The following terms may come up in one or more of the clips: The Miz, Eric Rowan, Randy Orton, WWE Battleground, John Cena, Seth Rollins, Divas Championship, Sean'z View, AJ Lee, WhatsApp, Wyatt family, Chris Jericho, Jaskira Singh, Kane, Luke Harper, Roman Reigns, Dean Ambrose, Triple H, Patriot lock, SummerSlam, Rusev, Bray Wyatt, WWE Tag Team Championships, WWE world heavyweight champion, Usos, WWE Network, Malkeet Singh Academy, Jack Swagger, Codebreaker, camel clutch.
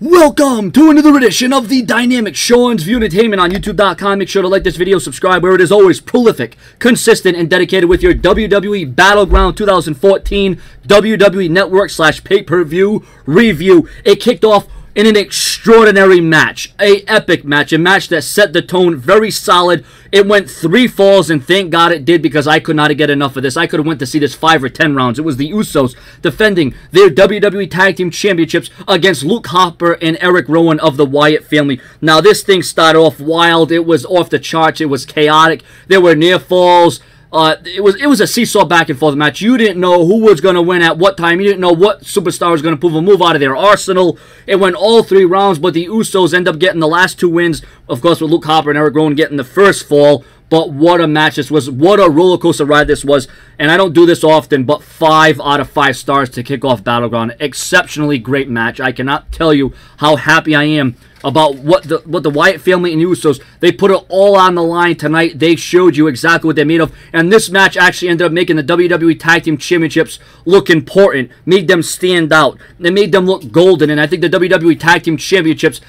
Welcome to another edition of the Dynamic Sean's View Entertainment on YouTube.com. Make sure to like this video, subscribe, where it is always prolific, consistent, and dedicated with your WWE Battleground 2014 WWE Network / pay-per-view review. It kicked off in an extraordinary match, an epic match, a match that set the tone very solid. It went 3 falls, and thank God it did, because I could not get enough of this. I could have went to see this 5 or 10 rounds. It was the Usos defending their WWE Tag Team Championships against Luke Harper and Eric Rowan of the Wyatt family. Now, this thing started off wild. It was off the charts. It was chaotic. There were near falls. It was a seesaw back and forth match. You didn't know who was going to win at what time. You didn't know what superstar was going to move out of their arsenal. It went all 3 rounds, but the Usos end up getting the last 2 wins. Of course, with Luke Harper and Eric Rowan getting the first fall. But what a match this was. What a roller coaster ride this was. And I don't do this often, but 5 out of 5 stars to kick off Battleground. Exceptionally great match. I cannot tell you how happy I am about what the Wyatt family and Usos, they put it all on the line tonight. They showed you exactly what they're made of. And this match actually ended up making the WWE Tag Team Championships look important. Made them stand out. It made them look golden. And I think the WWE Tag Team Championships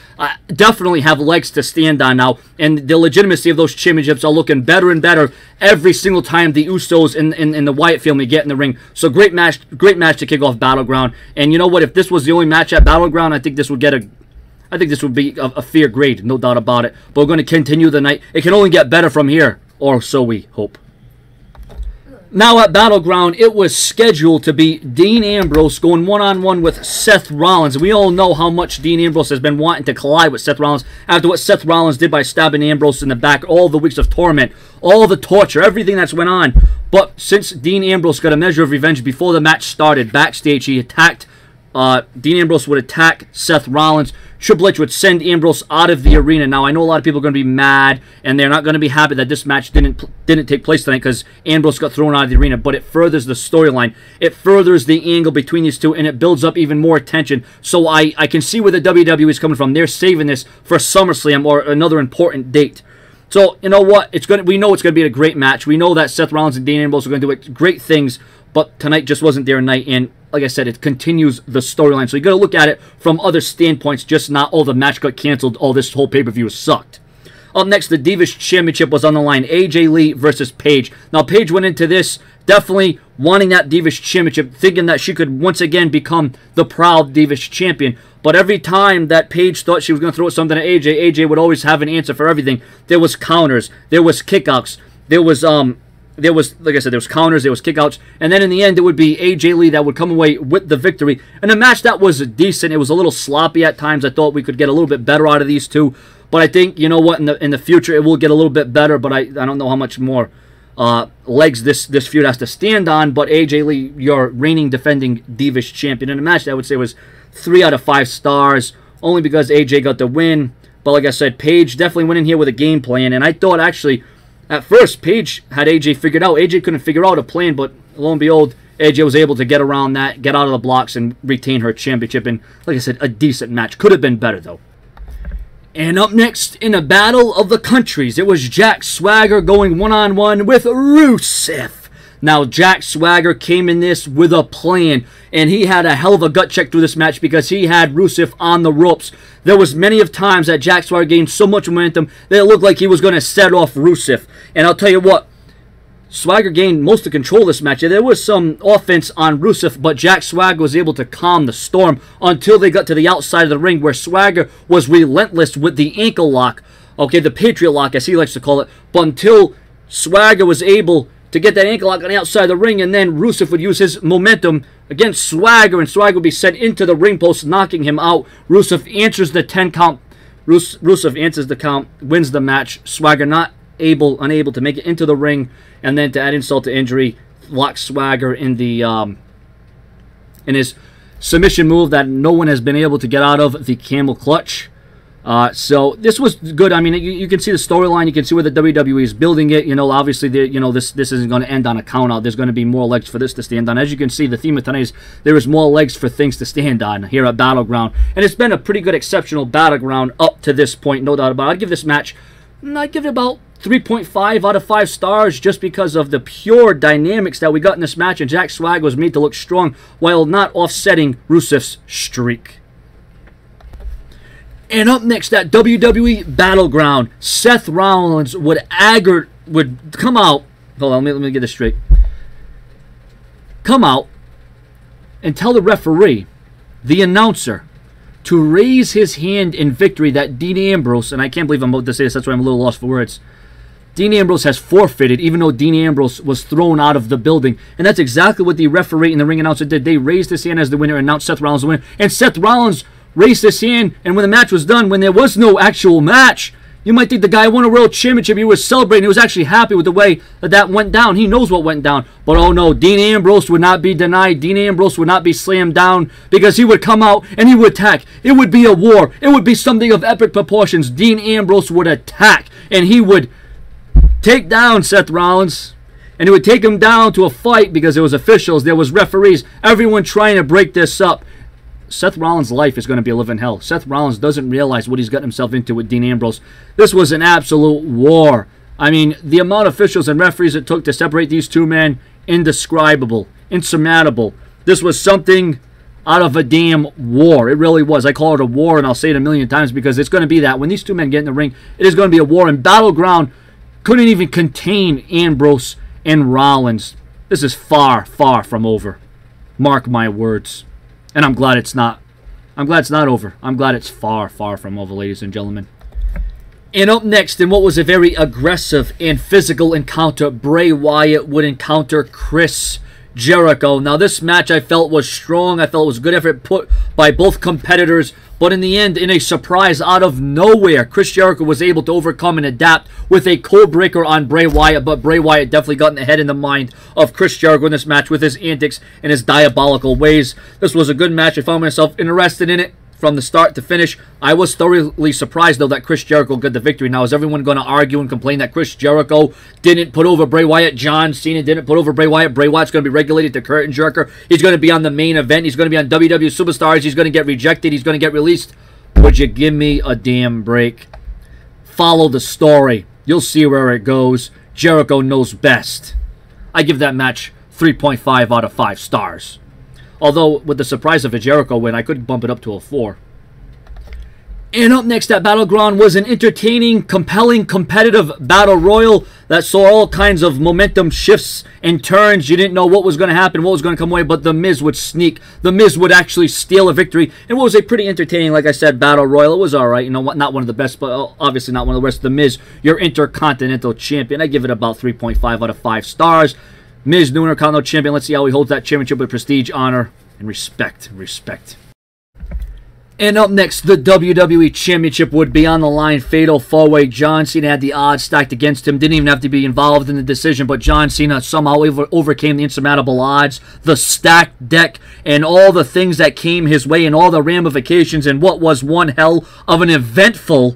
definitely have legs to stand on now. And the legitimacy of those championships are looking better and better every single time the Usos and the Wyatt family get in the ring. So great match to kick off Battleground. And you know what? If this was the only match at Battleground, I think this would get a... I think this would be a fair grade, no doubt about it. But we're going to continue the night. It can only get better from here, or so we hope. Now at Battleground, it was scheduled to be Dean Ambrose going one-on-one with Seth Rollins. We all know how much Dean Ambrose has been wanting to collide with Seth Rollins after what Seth Rollins did by stabbing Ambrose in the back, all the weeks of torment, all the torture, everything that's went on. But since Dean Ambrose got a measure of revenge before the match started, backstage he attacked Dean Ambrose would attack Seth Rollins. Triple H would send Ambrose out of the arena. Now, I know a lot of people are going to be mad, and they're not going to be happy that this match didn't take place tonight because Ambrose got thrown out of the arena, but it furthers the storyline. It furthers the angle between these two, and it builds up even more tension. So I can see where the WWE is coming from. They're saving this for SummerSlam or another important date. So, you know what? We know it's going to be a great match. We know that Seth Rollins and Dean Ambrose are going to do great things, but tonight just wasn't their night, and like I said, it continues the storyline. So you got to look at it from other standpoints, just not, oh, the match got canceled, oh, this whole pay-per-view sucked. Up next, the Divas Championship was on the line, AJ Lee versus Paige. Now, Paige went into this definitely wanting that Divas Championship, thinking that she could once again become the proud Divas Champion. But every time that Paige thought she was going to throw something at AJ, AJ would always have an answer for everything. There was counters, there was kickouts, there was kickouts, and then in the end, it would be AJ Lee that would come away with the victory. And a match that was decent. It was a little sloppy at times. I thought we could get a little bit better out of these two. But I think, you know what, in the future, it will get a little bit better. But I don't know how much more legs this feud has to stand on. But AJ Lee, your reigning, defending Divas Champion. In a match that I would say was 3 out of 5 stars, only because AJ got the win. But like I said, Paige definitely went in here with a game plan. And I thought, actually, at first, Paige had AJ figured out. AJ couldn't figure out a plan, but lo and behold, AJ was able to get around that, get out of the blocks, and retain her championship. And like I said, a decent match. Could have been better, though. And up next, in a battle of the countries, it was Jack Swagger going one-on-one with Rusev. Now, Jack Swagger came in this with a plan, and he had a hell of a gut check through this match because he had Rusev on the ropes. There was many of times that Jack Swagger gained so much momentum that it looked like he was going to set off Rusev. And I'll tell you what, Swagger gained most of the control of this match. There was some offense on Rusev, but Jack Swagger was able to calm the storm until they got to the outside of the ring where Swagger was relentless with the ankle lock, okay, the Patriot lock as he likes to call it, but until Swagger was able to get that ankle lock on the outside of the ring, and then Rusev would use his momentum against Swagger, and Swagger would be sent into the ring post, knocking him out. Rusev answers the 10 count. Rusev answers the count, wins the match. Swagger unable to make it into the ring, and then to add insult to injury, locks Swagger in his submission move that no one has been able to get out of, the camel clutch. So this was good. I mean, you can see the storyline. You can see where the WWE is building it. You know, obviously, this isn't going to end on a count-out. There's going to be more legs for this to stand on. As you can see, the theme of tonight is there is more legs for things to stand on here at Battleground. And it's been a pretty good, exceptional Battleground up to this point, no doubt about it. I'd give this match, I'd give it about 3.5 out of 5 stars just because of the pure dynamics that we got in this match. And Jack Swagger was made to look strong while not offsetting Rusev's streak. And up next at WWE Battleground, Seth Rollins would come out. Hold on, let me get this straight. Come out and tell the referee, the announcer, to raise his hand in victory that Dean Ambrose, and I can't believe I'm about to say this, that's why I'm a little lost for words, Dean Ambrose has forfeited, even though Dean Ambrose was thrown out of the building. And that's exactly what the referee and the ring announcer did. They raised his hand as the winner and announced Seth Rollins the winner. And Seth Rollins raised his hand, and when the match was done, when there was no actual match, you might think the guy won a world championship. He was celebrating. He was actually happy with the way that that went down. He knows what went down. But oh no, Dean Ambrose would not be denied. Dean Ambrose would not be slammed down, because he would come out and he would attack. It would be a war. It would be something of epic proportions. Dean Ambrose would attack, and he would take down Seth Rollins, and he would take him down to a fight, because there was officials, there was referees, everyone trying to break this up. Seth Rollins' life is going to be a living hell. Seth Rollins doesn't realize what he's gotten himself into with Dean Ambrose. This was an absolute war. I mean, the amount of officials and referees it took to separate these two men, indescribable, insurmountable. This was something out of a damn war. It really was. I call it a war, and I'll say it a million times, because it's going to be that. When these two men get in the ring, it is going to be a war. And Battleground couldn't even contain Ambrose and Rollins. This is far, far from over. Mark my words. And I'm glad it's not. I'm glad it's not over. I'm glad it's far, far from over, ladies and gentlemen. And up next, in what was a very aggressive and physical encounter, Bray Wyatt would encounter Chris Jericho. Now, this match I felt was strong. I felt it was a good effort put by both competitors. But in the end, in a surprise out of nowhere, Chris Jericho was able to overcome and adapt with a Codebreaker on Bray Wyatt. But Bray Wyatt definitely got in the head and the mind of Chris Jericho in this match with his antics and his diabolical ways. This was a good match. I found myself interested in it from the start to finish. I was thoroughly surprised, though, that Chris Jericho got the victory. Now, is everyone going to argue and complain that Chris Jericho didn't put over Bray Wyatt? John Cena didn't put over Bray Wyatt. Bray Wyatt's going to be regulated to curtain jerker. He's going to be on the main event. He's going to be on WWE Superstars. He's going to get rejected. He's going to get released. Would you give me a damn break? Follow the story. You'll see where it goes. Jericho knows best. I give that match 3.5 out of 5 stars. Although, with the surprise of a Jericho win, I could bump it up to a 4. And up next at Battleground was an entertaining, compelling, competitive battle royal that saw all kinds of momentum shifts and turns. You didn't know what was going to happen, what was going to come away, but The Miz would sneak. The Miz would actually steal a victory. And what was a pretty entertaining, like I said, battle royal. It was all right. You know, not one of the best, but obviously not one of the worst. The Miz, your Intercontinental Champion. I give it about 3.5 out of 5 stars. Miz, new Intercontinental Champion. Let's see how he holds that championship with prestige, honor, and respect. Respect. And up next, the WWE Championship would be on the line. Fatal 4-way. John Cena had the odds stacked against him. Didn't even have to be involved in the decision, but John Cena somehow overcame the insurmountable odds, the stacked deck, and all the things that came his way and all the ramifications and what was one hell of an eventful,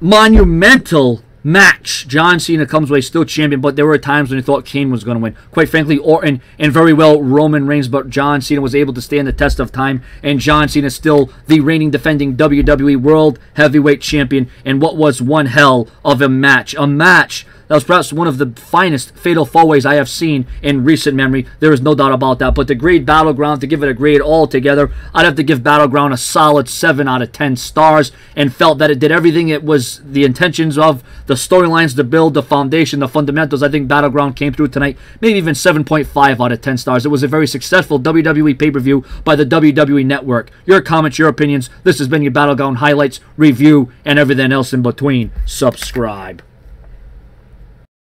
monumental match. John Cena comes away still champion, but there were times when he thought Kane was going to win. Quite frankly, Orton and very well Roman Reigns, but John Cena was able to stand the test of time, and John Cena is still the reigning, defending WWE World Heavyweight Champion, and what was one hell of a match. A match that was perhaps one of the finest fatal four-ways I have seen in recent memory. There is no doubt about that, but to grade Battleground, to give it a grade altogether, I'd have to give Battleground a solid 7 out of 10 stars, and felt that it did everything it was the intentions of, the storylines, the build, the foundation, the fundamentals. I think Battleground came through tonight. Maybe even 7.5 out of 10 stars. It was a very successful WWE pay-per-view by the WWE Network. Your comments, your opinions. This has been your Battleground highlights, review, and everything else in between. Subscribe.